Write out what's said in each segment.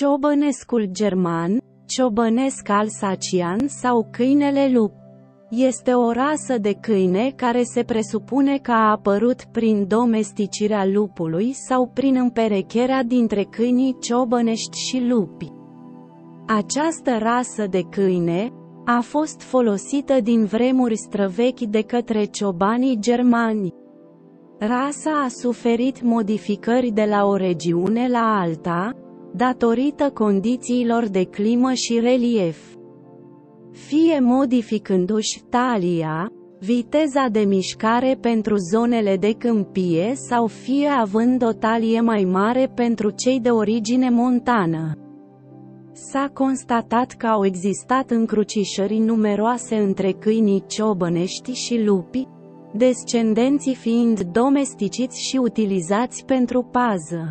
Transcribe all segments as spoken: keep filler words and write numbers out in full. Ciobănescul german, ciobănesc alsacian sau câinele lup, este o rasă de câine care se presupune că a apărut prin domesticirea lupului sau prin împerecherea dintre câinii ciobănești și lupi. Această rasă de câine a fost folosită din vremuri străvechi de către ciobanii germani. Rasa a suferit modificări de la o regiune la alta, datorită condițiilor de climă și relief. Fie modificându-și talia, viteza de mișcare pentru zonele de câmpie sau fie având o talie mai mare pentru cei de origine montană. S-a constatat că au existat încrucișări numeroase între câinii ciobănești și lupi, descendenții fiind domesticiți și utilizați pentru pază.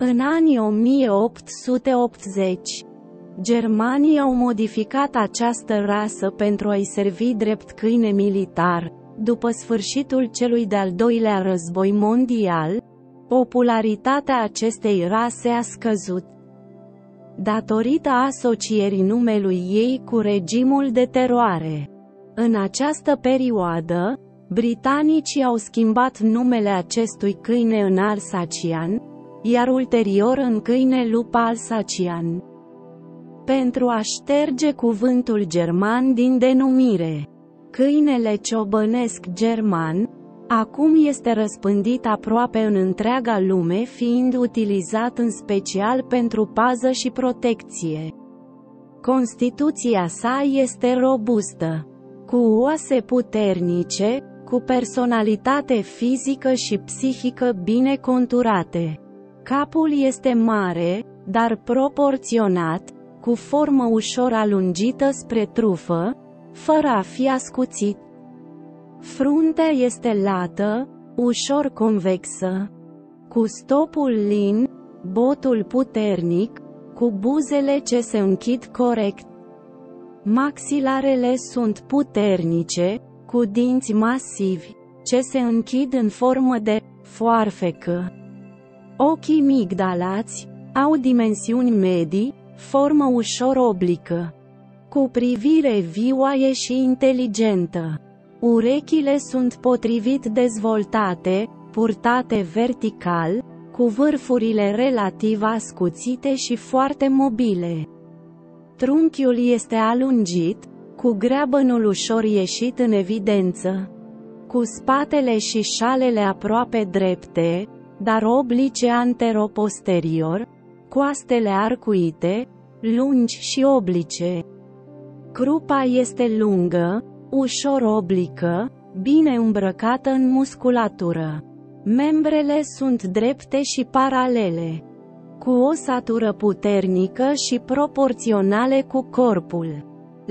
În anii o mie opt sute optzeci, germanii au modificat această rasă pentru a-i servi drept câine militar. După sfârșitul celui de-al doilea război mondial, popularitatea acestei rase a scăzut, datorită asocierii numelui ei cu regimul de teroare. În această perioadă, britanicii au schimbat numele acestui câine în alsacian, iar ulterior în câine lup alsacian, pentru a șterge cuvântul german din denumire. Câinele ciobănesc german acum este răspândit aproape în întreaga lume, fiind utilizat în special pentru pază și protecție. Constituția sa este robustă, cu oase puternice, cu personalitate fizică și psihică bine conturate. Capul este mare, dar proporționat, cu formă ușor alungită spre trufă, fără a fi ascuțit. Fruntea este lată, ușor convexă, cu stopul lin, botul puternic, cu buzele ce se închid corect. Maxilarele sunt puternice, cu dinți masivi, ce se închid în formă de foarfecă. Ochii migdalați, au dimensiuni medii, formă ușor oblică, cu privire vioaie și inteligentă. Urechile sunt potrivit dezvoltate, purtate vertical, cu vârfurile relativ ascuțite și foarte mobile. Trunchiul este alungit, cu greabănul ușor ieșit în evidență, cu spatele și șalele aproape drepte, dar oblice antero-posterior, coastele arcuite, lungi și oblice. Crupa este lungă, ușor oblică, bine îmbrăcată în musculatură. Membrele sunt drepte și paralele, cu osatură puternică și proporționale cu corpul.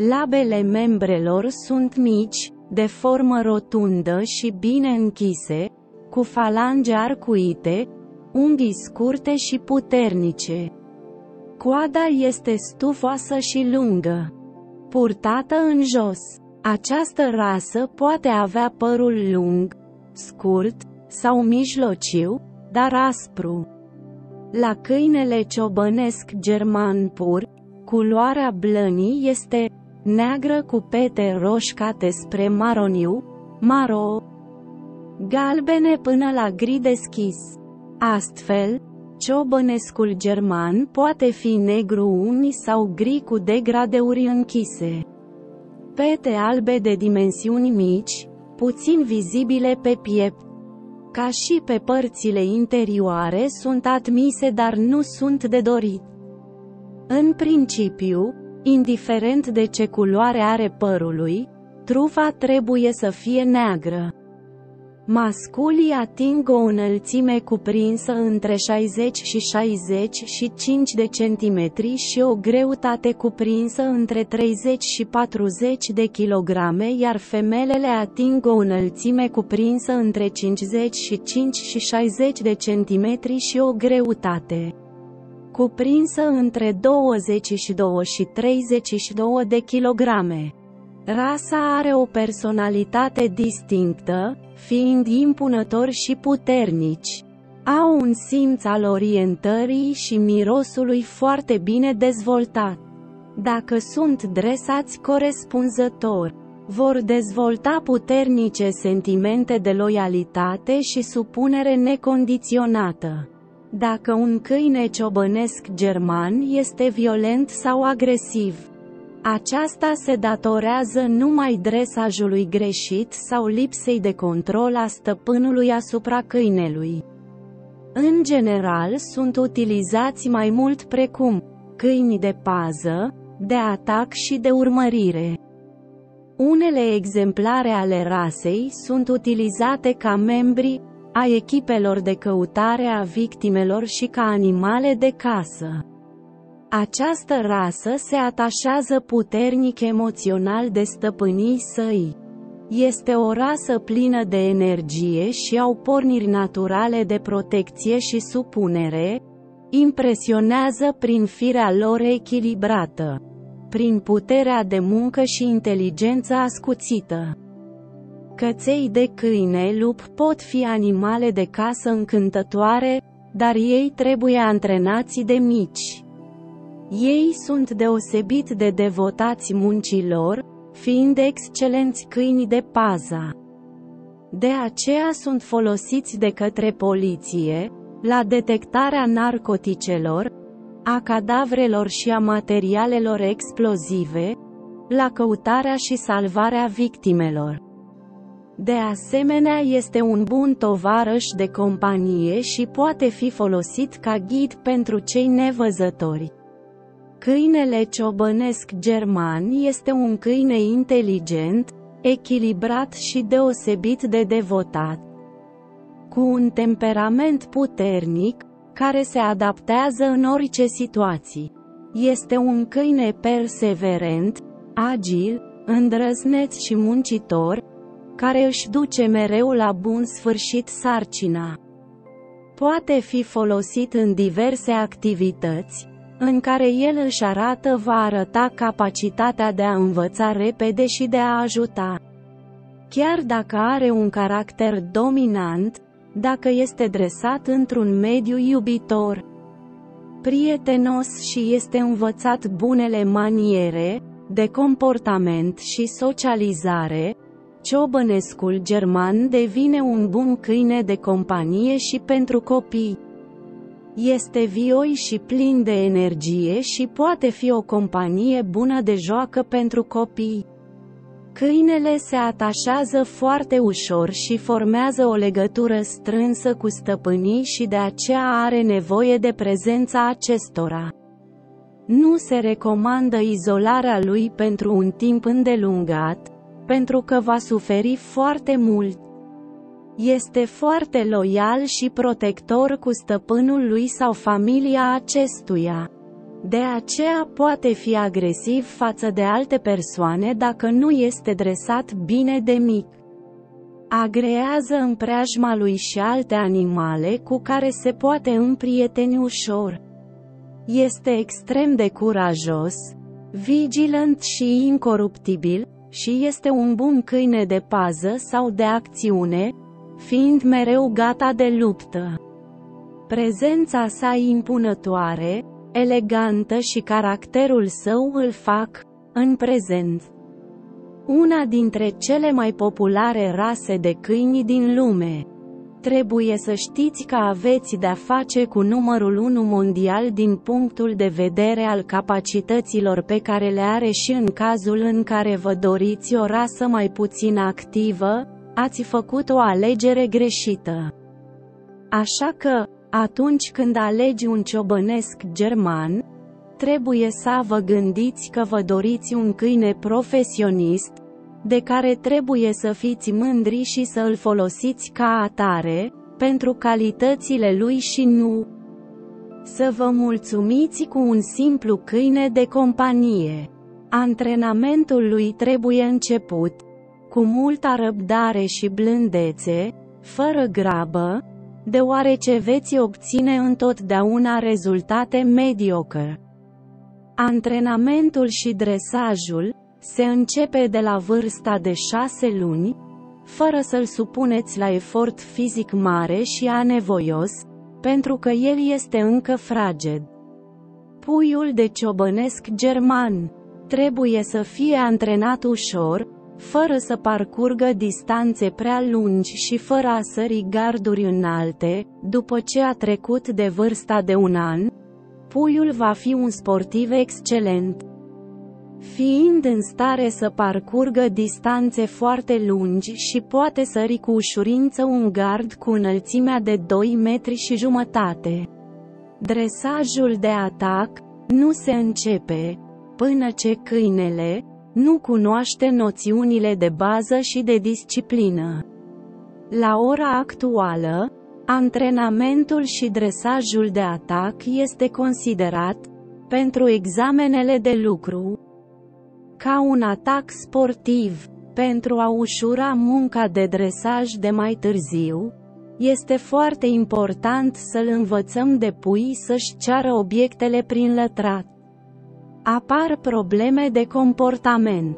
Labele membrelor sunt mici, de formă rotundă și bine închise, cu falange arcuite, unghii scurte și puternice. Coada este stufoasă și lungă, purtată în jos. Această rasă poate avea părul lung, scurt sau mijlociu, dar aspru. La câinele ciobănesc german pur, culoarea blănii este neagră cu pete roșcate spre maroniu, maro, galbene până la gri deschis. Astfel, ciobănescul german poate fi negru uni sau gri cu degradeuri închise. Pete albe de dimensiuni mici, puțin vizibile pe piept, ca și pe părțile interioare, sunt admise, dar nu sunt de dorit. În principiu, indiferent de ce culoare are părului, trufa trebuie să fie neagră. Masculii ating o înălțime cuprinsă între șaizeci și șaizeci și cinci de centimetri și o greutate cuprinsă între treizeci și patruzeci de kilograme, iar femelele ating o înălțime cuprinsă între cincizeci și cinci și șaizeci de centimetri și o greutate cuprinsă între douăzeci și doi și treizeci și doi de kilograme. Rasa are o personalitate distinctă, fiind impunători și puternici. Au un simț al orientării și mirosului foarte bine dezvoltat. Dacă sunt dresați corespunzător, vor dezvolta puternice sentimente de loialitate și supunere necondiționată. Dacă un câine ciobănesc german este violent sau agresiv, aceasta se datorează numai dresajului greșit sau lipsei de control a stăpânului asupra câinelui. În general sunt utilizați mai mult precum câini de pază, de atac și de urmărire. Unele exemplare ale rasei sunt utilizate ca membri a echipelor de căutare a victimelor și ca animale de casă. Această rasă se atașează puternic emoțional de stăpânii săi. Este o rasă plină de energie și au porniri naturale de protecție și supunere, impresionează prin firea lor echilibrată, prin puterea de muncă și inteligența ascuțită. Căței de câine lup pot fi animale de casă încântătoare, dar ei trebuie antrenați de mici. Ei sunt deosebit de devotați muncilor, fiind excelenți câini de pază. De aceea sunt folosiți de către poliție, la detectarea narcoticelor, a cadavrelor și a materialelor explozive, la căutarea și salvarea victimelor. De asemenea, este un bun tovarăș de companie și poate fi folosit ca ghid pentru cei nevăzători. Câinele ciobănesc german este un câine inteligent, echilibrat și deosebit de devotat, cu un temperament puternic, care se adaptează în orice situații. Este un câine perseverent, agil, îndrăzneț și muncitor, care își duce mereu la bun sfârșit sarcina. Poate fi folosit în diverse activități, în care el își arată va arăta capacitatea de a învăța repede și de a ajuta. Chiar dacă are un caracter dominant, dacă este dresat într-un mediu iubitor, prietenos și este învățat bunele maniere, de comportament și socializare, ciobănescul german devine un bun câine de companie și pentru copii. Este vioi și plin de energie și poate fi o companie bună de joacă pentru copii. Câinele se atașează foarte ușor și formează o legătură strânsă cu stăpânii și de aceea are nevoie de prezența acestora. Nu se recomandă izolarea lui pentru un timp îndelungat, pentru că va suferi foarte mult. Este foarte loial și protector cu stăpânul lui sau familia acestuia. De aceea poate fi agresiv față de alte persoane dacă nu este dresat bine de mic. Agrează în preajma lui și alte animale cu care se poate împrieteni ușor. Este extrem de curajos, vigilant și incoruptibil, și este un bun câine de pază sau de acțiune, fiind mereu gata de luptă. Prezența sa impunătoare, elegantă și caracterul său îl fac, în prezent, una dintre cele mai populare rase de câini din lume. Trebuie să știți că aveți de-a face cu numărul unu mondial din punctul de vedere al capacităților pe care le are și în cazul în care vă doriți o rasă mai puțin activă, ați făcut o alegere greșită. Așa că, atunci când alegi un ciobănesc german, trebuie să vă gândiți că vă doriți un câine profesionist, de care trebuie să fiți mândri și să îl folosiți ca atare, pentru calitățile lui și nu să vă mulțumiți cu un simplu câine de companie. Antrenamentul lui trebuie început cu multă răbdare și blândețe, fără grabă, deoarece veți obține întotdeauna rezultate mediocre. Antrenamentul și dresajul se începe de la vârsta de șase luni, fără să-l supuneți la efort fizic mare și anevoios, pentru că el este încă fraged. Puiul de ciobănesc german trebuie să fie antrenat ușor, fără să parcurgă distanțe prea lungi și fără a sări garduri înalte. După ce a trecut de vârsta de un an, puiul va fi un sportiv excelent, fiind în stare să parcurgă distanțe foarte lungi și poate sări cu ușurință un gard cu înălțimea de doi metri și jumătate. Dresajul de atac nu se începe până ce câinele nu cunoaște noțiunile de bază și de disciplină. La ora actuală, antrenamentul și dresajul de atac este considerat, pentru examenele de lucru, ca un atac sportiv. Pentru a ușura munca de dresaj de mai târziu, este foarte important să-l învățăm de pui să-și ceară obiectele prin lătrat. Apar probleme de comportament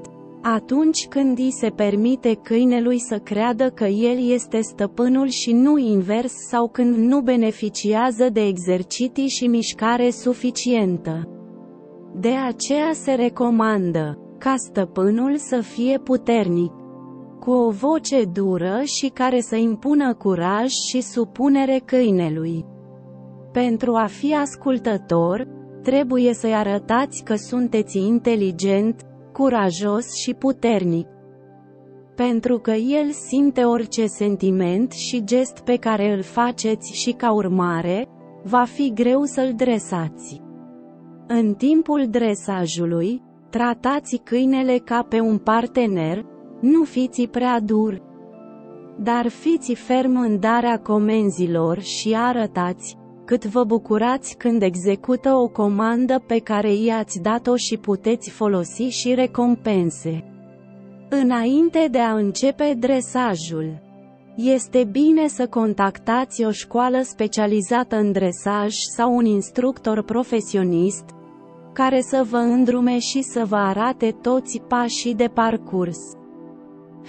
atunci când îi se permite câinelui să creadă că el este stăpânul și nu invers, sau când nu beneficiază de exerciții și mișcare suficientă. De aceea se recomandă ca stăpânul să fie puternic, cu o voce dură și care să impună curaj și supunere câinelui. Pentru a fi ascultător, trebuie să-i arătați că sunteți inteligent, curajos și puternic, pentru că el simte orice sentiment și gest pe care îl faceți și, ca urmare, va fi greu să-l dresați. În timpul dresajului, tratați câinele ca pe un partener, nu fiți prea dur, dar fiți ferm în darea comenzilor și arătați cât vă bucurați când execută o comandă pe care i-ați dat-o și puteți folosi și recompense. Înainte de a începe dresajul, este bine să contactați o școală specializată în dresaj sau un instructor profesionist, care să vă îndrume și să vă arate toți pașii de parcurs.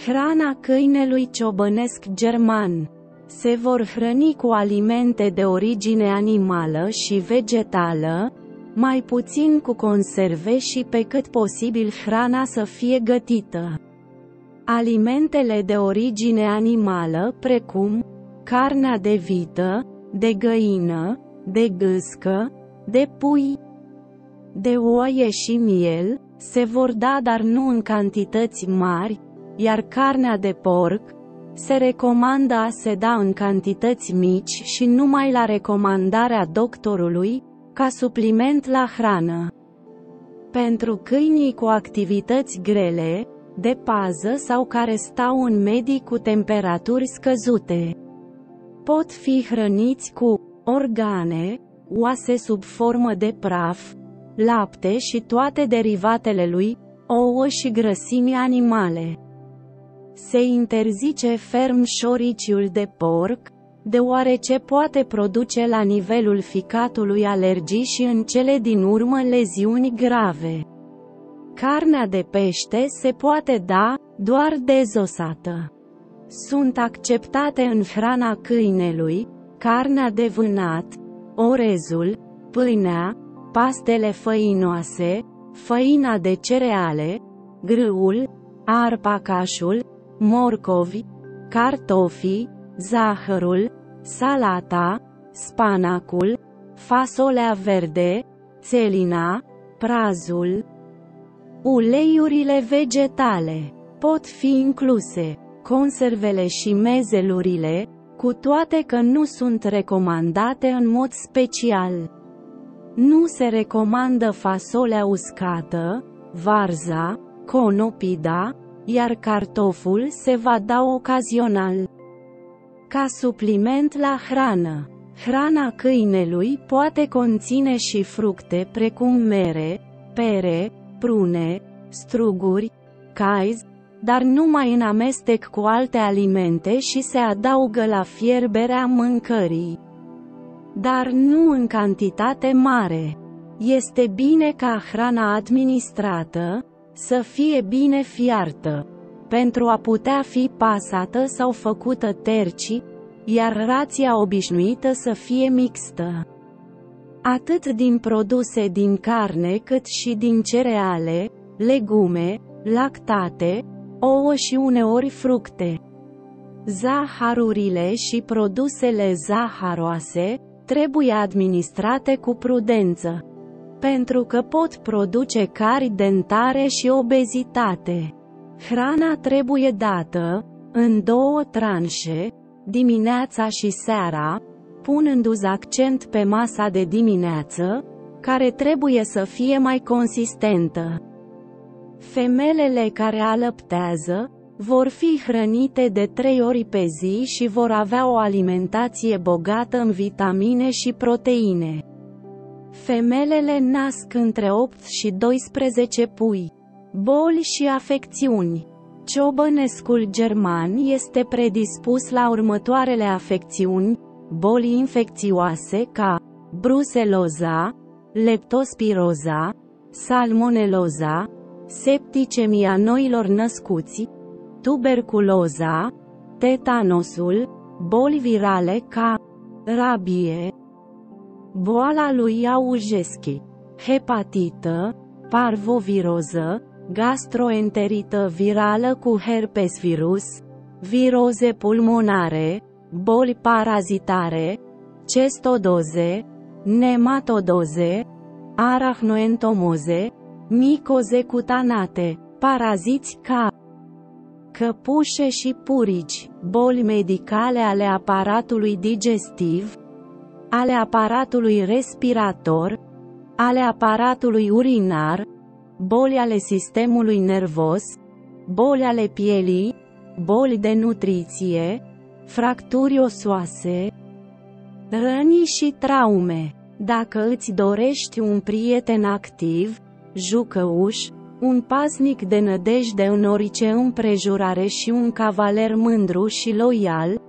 Hrana câinelui ciobănesc german. Se vor hrăni cu alimente de origine animală și vegetală, mai puțin cu conserve și pe cât posibil hrana să fie gătită. Alimentele de origine animală, precum carnea de vită, de găină, de gâscă, de pui, de oaie și miel, se vor da, dar nu în cantități mari, iar carnea de porc se recomandă a se da în cantități mici și numai la recomandarea doctorului, ca supliment la hrană. Pentru câinii cu activități grele, de pază sau care stau în medii cu temperaturi scăzute, pot fi hrăniți cu organe, oase sub formă de praf, lapte și toate derivatele lui, ouă și grăsimi animale. Se interzice ferm șoriciul de porc, deoarece poate produce la nivelul ficatului alergii și în cele din urmă leziuni grave. Carnea de pește se poate da doar dezosată. Sunt acceptate în hrana câinelui carnea de vânat, orezul, pâinea, pastele făinoase, făina de cereale, grâul, arpacașul, morcovi, cartofi, zahărul, salata, spanacul, fasolea verde, țelina, prazul. Uleiurile vegetale pot fi incluse, conservele și mezelurile, cu toate că nu sunt recomandate în mod special. Nu se recomandă fasolea uscată, varza, conopida, iar cartoful se va da ocazional. Ca supliment la hrană, hrana câinelui poate conține și fructe precum mere, pere, prune, struguri, caiz, dar numai în amestec cu alte alimente și se adaugă la fierberea mâncării, dar nu în cantitate mare. Este bine ca hrana administrată să fie bine fiartă, pentru a putea fi pasată sau făcută terci, iar rația obișnuită să fie mixtă, atât din produse din carne cât și din cereale, legume, lactate, ouă și uneori fructe. Zaharurile și produsele zaharoase trebuie administrate cu prudență, pentru că pot produce cari dentare și obezitate. Hrana trebuie dată în două tranșe, dimineața și seara, punându-ți accent pe masa de dimineață, care trebuie să fie mai consistentă. Femelele care alăptează vor fi hrănite de trei ori pe zi și vor avea o alimentație bogată în vitamine și proteine. Femelele nasc între opt și doisprezece pui. Boli și afecțiuni. Ciobănescul german este predispus la următoarele afecțiuni, boli infecțioase ca bruceloza, leptospiroza, salmoneloza, septicemia noilor născuți, tuberculoza, tetanosul, boli virale ca rabie, boala lui Aujeschi, hepatită, parvoviroză, gastroenterită virală cu herpesvirus, viroze pulmonare, boli parazitare, cestodoze, nematodoze, arahnoentomoze, micoze cutanate, paraziți ca căpușe și purici, boli medicale ale aparatului digestiv, ale aparatului respirator, ale aparatului urinar, boli ale sistemului nervos, boli ale pielii, boli de nutriție, fracturi osoase, răni și traume. Dacă îți dorești un prieten activ, jucăuș, un paznic de nădejde în orice împrejurare și un cavaler mândru și loial,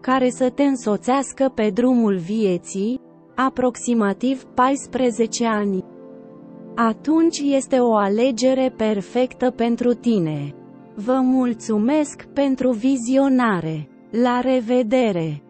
care să te însoțească pe drumul vieții, aproximativ paisprezece ani, atunci este o alegere perfectă pentru tine. Vă mulțumesc pentru vizionare! La revedere!